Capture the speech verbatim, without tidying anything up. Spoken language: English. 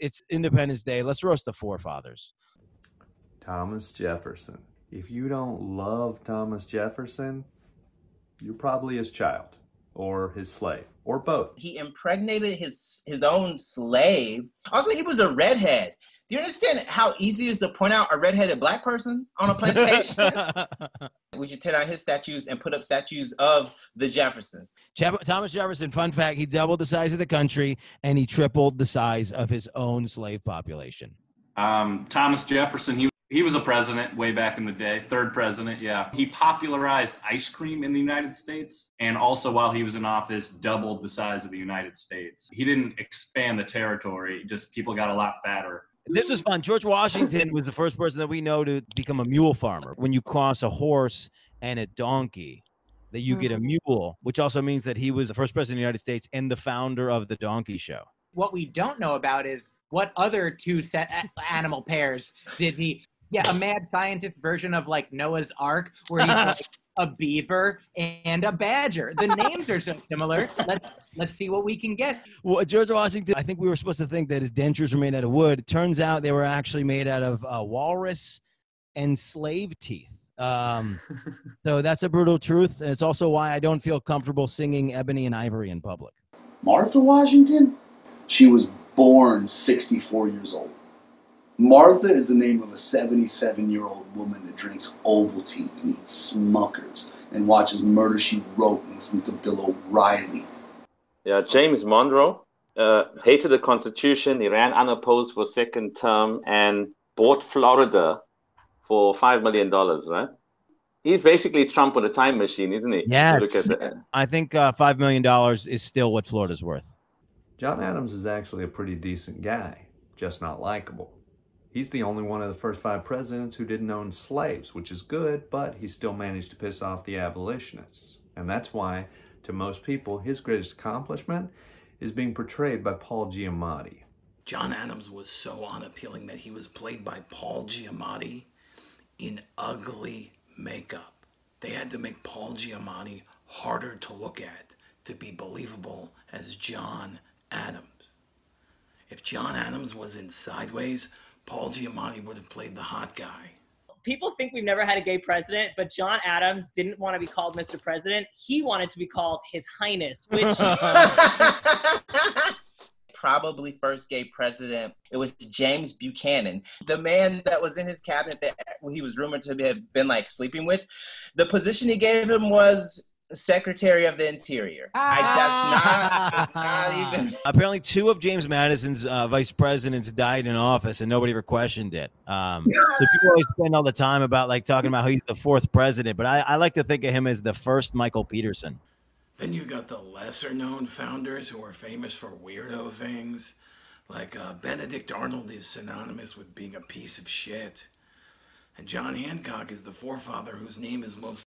It's Independence Day. Let's roast the forefathers. Thomas Jefferson. If you don't love Thomas Jefferson, you're probably his child or his slave or both. He impregnated his, his own slave. Also, he was a redhead. Do you understand how easy it is to point out a redheaded black person on a plantation? We should tear down his statues and put up statues of the Jeffersons. Jeff Thomas Jefferson, fun fact, he doubled the size of the country and he tripled the size of his own slave population. Um, Thomas Jefferson, he, he was a president way back in the day, third president, yeah. He popularized ice cream in the United States, and also while he was in office, doubled the size of the United States. He didn't expand the territory, just people got a lot fatter. This was fun. George Washington was the first person that we know to become a mule farmer. When you cross a horse and a donkey, that you get a mule, which also means that he was the first president of the United States and the founder of the donkey show. What we don't know about is what other two set animal pairs did he... Yeah, a mad scientist version of, like, Noah's Ark, where he's like a beaver and a badger. The names are so similar. Let's let's see what we can get. Well, George Washington, I think we were supposed to think that his dentures were made out of wood. It turns out they were actually made out of uh, walrus and slave teeth. Um, so that's a brutal truth. And it's also why I don't feel comfortable singing Ebony and Ivory in public. Martha Washington? She was born sixty-four years old. Martha is the name of a seventy-seven-year-old woman that drinks Ovaltine and eats Smuckers and watches Murder, She Wrote and listens to Bill O'Reilly. Yeah, James Monroe uh, hated the Constitution. He ran unopposed for second term and bought Florida for five million dollars, right? He's basically Trump with a time machine, isn't he? Yes. Look at that. I think uh, five million dollars is still what Florida's worth. John Adams is actually a pretty decent guy, just not likable. He's the only one of the first five presidents who didn't own slaves, which is good, but he still managed to piss off the abolitionists. And that's why, to most people, his greatest accomplishment is being portrayed by Paul Giamatti. John Adams was so unappealing that he was played by Paul Giamatti in ugly makeup. They had to make Paul Giamatti harder to look at to be believable as John Adams. If John Adams was in Sideways, Paul Giamatti would have played the hot guy. People think we've never had a gay president, but John Adams didn't want to be called Mister President. He wanted to be called His Highness, which... Probably first gay president. It was James Buchanan. The man that was in his cabinet that he was rumored to have been, like, sleeping with, the position he gave him was... Secretary of the Interior. Ah! I, that's not, not even. Apparently, two of James Madison's uh, vice presidents died in office, and nobody ever questioned it. Um, yeah. So people always spend all the time about, like, talking about how he's the fourth president, but I, I like to think of him as the first Michael Peterson. Then you got the lesser-known founders who are famous for weirdo things, like uh, Benedict Arnold is synonymous with being a piece of shit, and John Hancock is the forefather whose name is most